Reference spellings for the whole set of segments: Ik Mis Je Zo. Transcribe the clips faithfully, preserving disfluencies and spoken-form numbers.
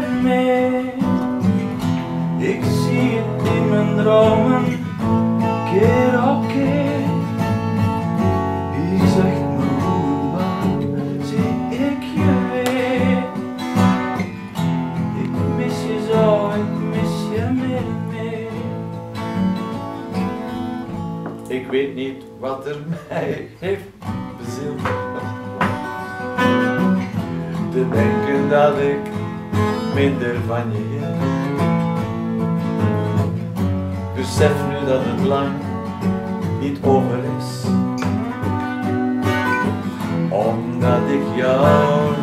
met mee. Ik zie het in mijn dromen, keer op keer. Wie zegt me hoe en waar, zie ik je weer. Ik mis je zo, ik mis je meer en meer. Ik weet niet wat er mij heeft bezield. Te denken dat ik minder van je hield. Besef nu dat het lang niet over is, omdat ik jou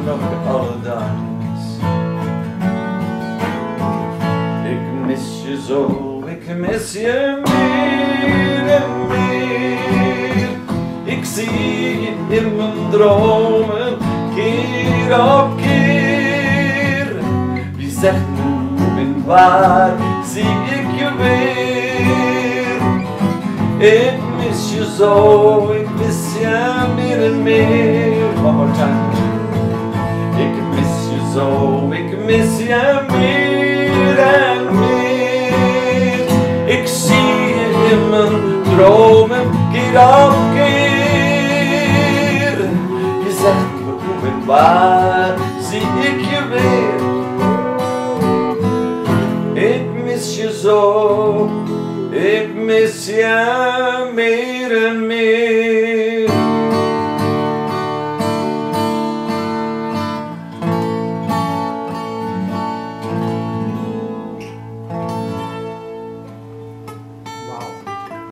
nog alledaags. Ik mis je zo, ik mis je meer en meer. Ik zie je in mijn dromen, keer op keer. Wie zegt hoe en waar, zie ik je weer. Ik mis je zo, ik mis je meer en meer. One more time. Ik mis je zo, ik mis je meer en meer. Ik zie je in mijn dromen, keer op keer. Je zegt en waar, zie ik je weer. Ik mis je zo, ik mis je meer en meer. Wauw.